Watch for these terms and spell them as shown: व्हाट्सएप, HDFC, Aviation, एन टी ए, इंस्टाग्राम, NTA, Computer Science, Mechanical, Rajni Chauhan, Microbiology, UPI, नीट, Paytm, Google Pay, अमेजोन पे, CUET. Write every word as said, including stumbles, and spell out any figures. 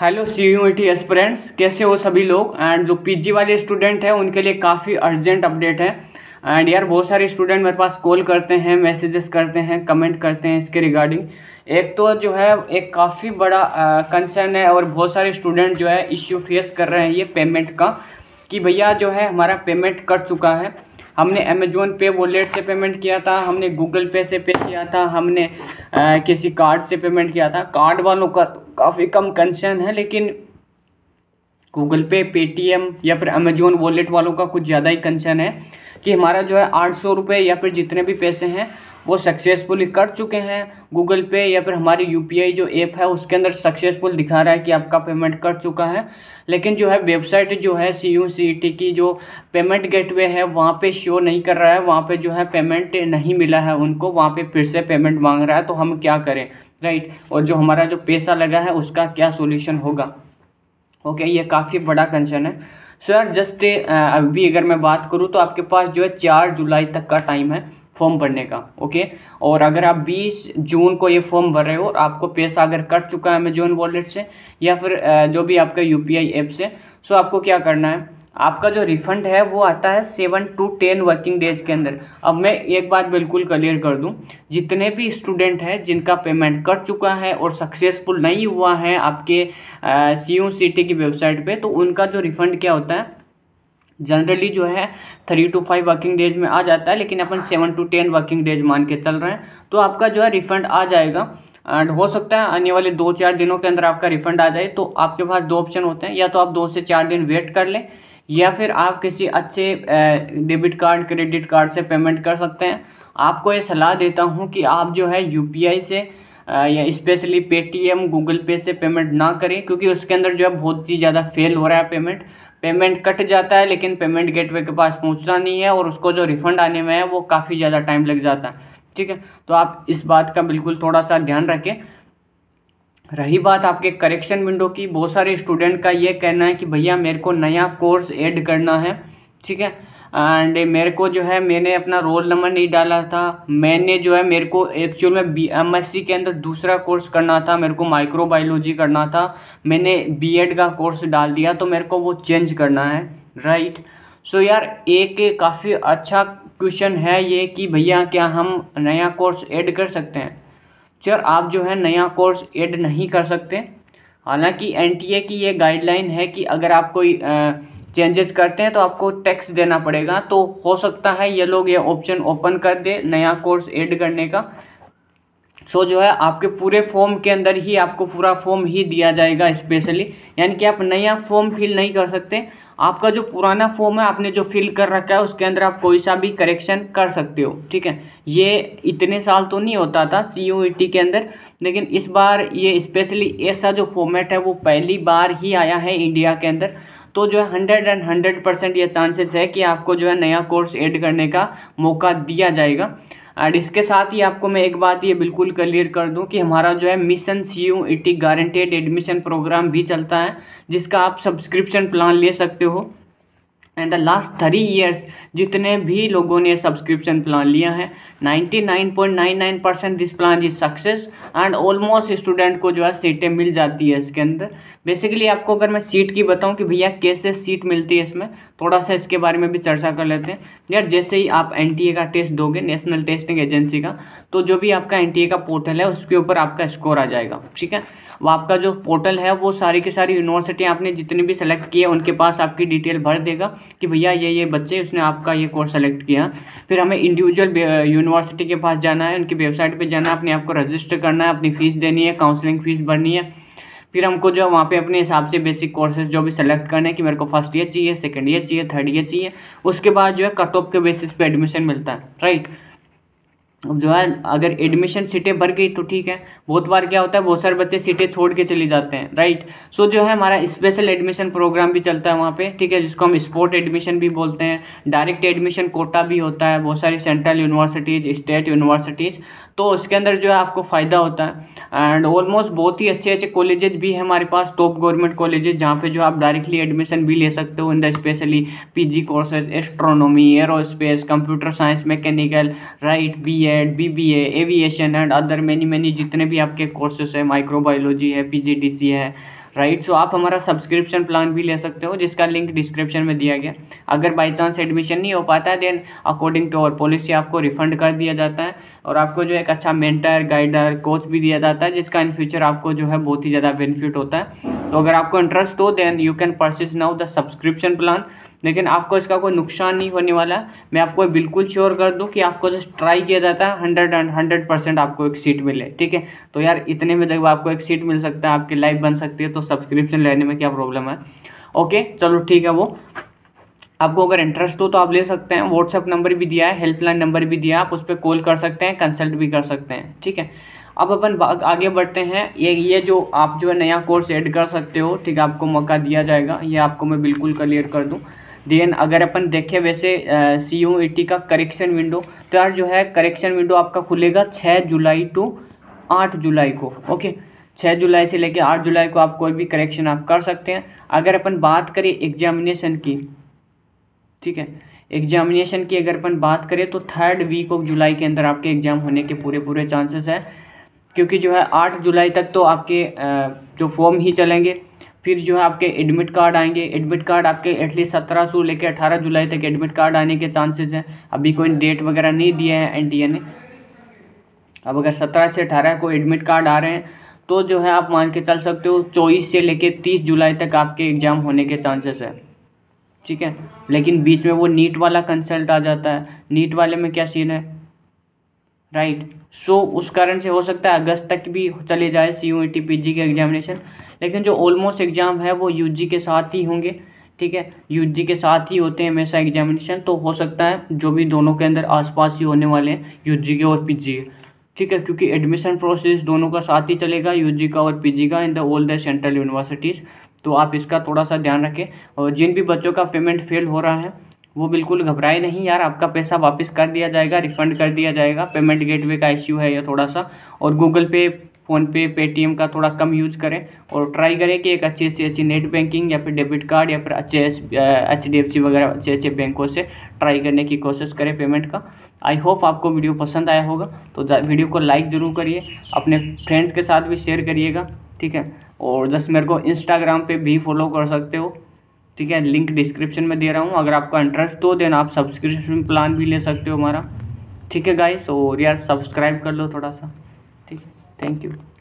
Hello C U E T aspirants, कैसे हो सभी लोग। एंड जो पीजी वाले स्टूडेंट हैं उनके लिए काफ़ी अर्जेंट अपडेट है। एंड यार बहुत सारे स्टूडेंट मेरे पास कॉल करते हैं, मैसेजेस करते हैं, कमेंट करते हैं इसके रिगार्डिंग। एक तो जो है एक काफ़ी बड़ा कंसर्न है और बहुत सारे स्टूडेंट जो है इश्यू फेस कर रहे हैं ये पेमेंट का, कि भैया जो है हमारा पेमेंट कट चुका है। हमने अमेजोन पे वॉलेट से पेमेंट किया था, हमने गूगल पे से पे किया था, हमने आ, किसी कार्ड से पेमेंट किया था। कार्ड वालों का काफ़ी कम कंसर्न है, लेकिन गूगल पे, पेटीएम या फिर अमेजोन वॉलेट वालों का कुछ ज़्यादा ही कंसर्न है कि हमारा जो है आठ सौ रुपये या फिर जितने भी पैसे हैं वो सक्सेसफुली कट चुके हैं। गूगल पे या फिर हमारी यूपीआई जो ऐप है उसके अंदर सक्सेसफुल दिखा रहा है कि आपका पेमेंट कट चुका है, लेकिन जो है वेबसाइट जो है सी यू ई टी की जो पेमेंट गेटवे है वहाँ पे शो नहीं कर रहा है, वहाँ पे जो है पेमेंट नहीं मिला है उनको, वहाँ पे फिर से पेमेंट मांग रहा है। तो हम क्या करें, राइट? और जो हमारा जो पैसा लगा है उसका क्या सोल्यूशन होगा? ओके, ये काफ़ी बड़ा कंसर्न है सर। जस्ट अभी अगर मैं बात करूँ तो आपके पास जो है चार जुलाई तक का टाइम है फॉर्म भरने का। ओके, और अगर आप बीस जून को ये फॉर्म भर रहे हो और आपको पैसा अगर कट चुका है अमेजोन वॉलेट से या फिर जो भी आपका यूपीआई ऐप से, सो आपको क्या करना है, आपका जो रिफ़ंड है वो आता है seven to ten working days के अंदर। अब मैं एक बात बिल्कुल क्लियर कर दूं, जितने भी स्टूडेंट हैं जिनका पेमेंट कट चुका है और सक्सेसफुल नहीं हुआ है आपके सी यू ई टी की वेबसाइट पे, तो उनका जो रिफ़ंड क्या होता है जनरली जो है three to five working days में आ जाता है, लेकिन अपन seven to ten working days मान के चल रहे हैं। तो आपका जो है रिफ़ंड आ जाएगा एंड हो सकता है आने वाले दो चार दिनों के अंदर आपका रिफ़ंड आ जाए। तो आपके पास दो ऑप्शन होते हैं, या तो आप दो से चार दिन वेट कर लें या फिर आप किसी अच्छे डेबिट कार्ड, क्रेडिट कार्ड से पेमेंट कर सकते हैं। आपको ये सलाह देता हूँ कि आप जो है यूपीआई से या स्पेशली पेटीएम, गूगल पे से पेमेंट ना करें, क्योंकि उसके अंदर जो है बहुत ही ज़्यादा फेल हो रहा है पेमेंट। पेमेंट कट जाता है लेकिन पेमेंट गेटवे के पास पहुँचना नहीं है और उसको जो रिफ़ंड आने में है वो काफ़ी ज़्यादा टाइम लग जाता है। ठीक है, तो आप इस बात का बिल्कुल थोड़ा सा ध्यान रखें। रही बात आपके करेक्शन विंडो की, बहुत सारे स्टूडेंट का ये कहना है कि भैया मेरे को नया कोर्स ऐड करना है, ठीक है, एंड मेरे को जो है मैंने अपना रोल नंबर नहीं डाला था, मैंने जो है मेरे को एक्चुअल में बी एम एस सी के अंदर दूसरा कोर्स करना था, मेरे को माइक्रोबायोलॉजी करना था, मैंने बी एड का कोर्स डाल दिया, तो मेरे को वो चेंज करना है, राइट? सो so यार एक काफ़ी अच्छा क्वेश्चन है ये कि भैया क्या हम नया कोर्स ऐड कर सकते हैं। सर आप जो है नया कोर्स ऐड नहीं कर सकते, हालांकि एन टी ए की ये गाइडलाइन है कि अगर आप कोई चेंजेस करते हैं तो आपको टैक्स देना पड़ेगा। तो हो सकता है ये लोग ये ऑप्शन ओपन कर दे नया कोर्स ऐड करने का। सो जो है आपके पूरे फॉर्म के अंदर ही आपको पूरा फॉर्म ही दिया जाएगा स्पेशली, यानी कि आप नया फॉर्म फिल नहीं कर सकते। आपका जो पुराना फॉर्म है आपने जो फिल कर रखा है उसके अंदर आप कोई सा भी करेक्शन कर सकते हो, ठीक है। ये इतने साल तो नहीं होता था सी यू ई टी के अंदर, लेकिन इस बार ये स्पेशली ऐसा जो फॉर्मेट है वो पहली बार ही आया है इंडिया के अंदर। तो जो है हंड्रेड एंड हंड्रेड परसेंट ये चांसेस है कि आपको जो है नया कोर्स ऐड करने का मौका दिया जाएगा। और इसके साथ ही आपको मैं एक बात ये बिल्कुल क्लियर कर दूं कि हमारा जो है mission C U E T guaranteed admission programme भी चलता है, जिसका आप सब्सक्रिप्शन प्लान ले सकते हो। And the last three years जितने भी लोगों ने सब्सक्रिप्शन प्लान लिया है ninety nine point nine nine percent this plan is success and almost student को जो है सीटें मिल जाती है इसके अंदर। बेसिकली आपको अगर मैं सीट की बताऊं कि भैया कैसे सीट मिलती है, इसमें थोड़ा सा इसके बारे में भी चर्चा कर लेते हैं यार। जैसे ही आप एन टी ए का टेस्ट दोगे, नेशनल टेस्टिंग एजेंसी का, तो जो भी आपका एन टी ए का पोर्टल है उसके ऊपर आपका स्कोर आ जाएगा, ठीक है। वो आपका जो पोर्टल है वो सारी की सारी यूनिवर्सिटी आपने जितने भी सेलेक्ट किए उनके पास आपकी डिटेल भर देगा कि भैया ये ये बच्चे उसने आपका ये कोर्स सेलेक्ट किया। फिर हमें इंडिविजुअल यूनिवर्सिटी के पास जाना है, उनकी वेबसाइट पे जाना है, अपने आप को रजिस्टर करना है, अपनी फ़ीस देनी है, काउंसलिंग फ़ीस भरनी है। फिर हमको जो वहाँ पे अपने हिसाब से बेसिक कोर्सेज जो भी सेलेक्ट करने हैं कि मेरे को फर्स्ट ईयर चाहिए, सेकेंड ईयर चाहिए, थर्ड ईयर चाहिए। उसके बाद जो है कट ऑफ के बेसिस पे एडमिशन मिलता है, राइट। अब जो है अगर एडमिशन सीटें भर गई तो ठीक है, बहुत बार क्या होता है बहुत सारे बच्चे सीटें छोड़ के चले जाते हैं, राइट। सो जो है हमारा स्पेशल एडमिशन प्रोग्राम भी चलता है वहाँ पे, ठीक है, जिसको हम स्पोर्ट एडमिशन भी बोलते हैं। डायरेक्ट एडमिशन कोटा भी होता है बहुत सारी सेंट्रल यूनिवर्सिटीज़, स्टेट यूनिवर्सिटीज़, तो उसके अंदर जो है आपको फ़ायदा होता है। एंड ऑलमोस्ट बहुत ही अच्छे अच्छे कॉलेजेज भी हैं हमारे पास, टॉप गवर्नमेंट कॉलेजेज, जहाँ पे जो आप डायरेक्टली एडमिशन भी ले सकते हो in the specially PG courses, astronomy, aerospace, computer science, mechanical, right, B Ed, B B A, aviation and other many many जितने भी आपके कोर्सेज हैं, माइक्रोबायोलॉजी है, पी जी डी सी है, राइट right? सो so, आप हमारा सब्सक्रिप्शन प्लान भी ले सकते हो जिसका लिंक डिस्क्रिप्शन में दिया गया। अगर बाई चांस एडमिशन नहीं हो पाता है then according to our policy आपको रिफंड कर दिया जाता है और आपको जो एक अच्छा मेंटर गाइडर कोच भी दिया जाता है जिसका इन फ्यूचर आपको जो है बहुत ही ज़्यादा बेनिफिट होता है। तो अगर आपको इंटरेस्ट हो then you can purchase now the subscription plan, लेकिन आपको इसका कोई नुकसान नहीं होने वाला। मैं आपको बिल्कुल श्योर कर दूं कि आपको जो ट्राई किया जाता है हंड्रेड एंड हंड्रेड परसेंट आपको एक सीट मिले, ठीक है। तो यार इतने में जब आपको एक सीट मिल सकता है आपकी लाइफ बन सकती है, तो सब्सक्रिप्शन लेने में क्या प्रॉब्लम है। ओके चलो ठीक है, वो आपको अगर इंटरेस्ट हो तो आप ले सकते हैं। व्हाट्सएप नंबर भी दिया है, हेल्पलाइन नंबर भी दिया है, आप उस पर कॉल कर सकते हैं, कंसल्ट भी कर सकते हैं, ठीक है। अब अपन आगे बढ़ते हैं। ये ये जो आप जो है नया कोर्स ऐड कर सकते हो, ठीक है, आपको मौका दिया जाएगा, ये आपको मैं बिल्कुल क्लियर कर दूँ। देन अगर अपन देखें वैसे सी यू ई टी का करेक्शन विंडो, तो यार जो है करेक्शन विंडो आपका खुलेगा छह जुलाई टू आठ जुलाई को। ओके छह जुलाई से लेकर आठ जुलाई को आप कोई भी करेक्शन आप कर सकते हैं। अगर अपन बात करें एग्जामिनेशन की, ठीक है, एग्जामिनेशन की अगर अपन बात करें तो थर्ड वीक ऑफ जुलाई के अंदर आपके एग्ज़ाम होने के पूरे पूरे चांसेस हैं, क्योंकि जो है आठ जुलाई तक तो आपके जो फॉर्म ही चलेंगे, फिर जो है आपके एडमिट कार्ड आएंगे। एडमिट कार्ड आपके एटलीस्ट सत्रह सौ लेकर अठारह जुलाई तक एडमिट कार्ड आने के चांसेस हैं। अभी कोई डेट वगैरह नहीं दिए हैं एनटीए ने। अब अगर सत्रह से अठारह को एडमिट कार्ड आ रहे हैं तो जो है आप मान के चल सकते हो चौबीस से लेकर तीस जुलाई तक आपके एग्ज़ाम होने के चांसेस हैं, ठीक है। लेकिन बीच में वो नीट वाला कंसल्ट आ जाता है, नीट वाले में क्या सीन है, राइट right. सो so, उस कारण से हो सकता है अगस्त तक भी चले जाए C U E T P G के एग्जामिनेशन। लेकिन जो ऑलमोस्ट एग्ज़ाम है वो यू जी के साथ ही होंगे, ठीक है, यू जी के साथ ही होते हैं हमेशा एग्जामिनेशन, तो हो सकता है जो भी दोनों के अंदर आसपास ही होने वाले हैं यू जी के और पी जी के, ठीक है, क्योंकि एडमिशन प्रोसेस दोनों का साथ ही चलेगा यू जी का और पी जी का in the all the central universities. तो आप इसका थोड़ा सा ध्यान रखें। और जिन भी बच्चों का पेमेंट फेल हो रहा है वो बिल्कुल घबराए नहीं यार, आपका पैसा वापस कर दिया जाएगा, रिफ़ंड कर दिया जाएगा। पेमेंट गेटवे का इश्यू है ये थोड़ा सा, और गूगल पे फ़ोनपे पेटीएम का थोड़ा कम यूज़ करें और ट्राई करें कि एक अच्छी से अच्छी नेट बैंकिंग या फिर डेबिट कार्ड या फिर अच्छे एच डी एफ सी वगैरह अच्छे अच्छे बैंकों से ट्राई करने की कोशिश करें पेमेंट का। आई होप आपको वीडियो पसंद आया होगा, तो वीडियो को लाइक ज़रूर करिए, अपने फ्रेंड्स के साथ भी शेयर करिएगा, ठीक है। और जस्ट मेरे को इंस्टाग्राम पे भी फॉलो कर सकते हो, ठीक है, लिंक डिस्क्रिप्शन में दे रहा हूँ। अगर आपका इंटरेस्ट हो देन आप सब्सक्रिप्शन प्लान भी ले सकते हो हमारा, ठीक है गाइस। और यार सब्सक्राइब कर लो थोड़ा सा, ठीक है, थैंक यू।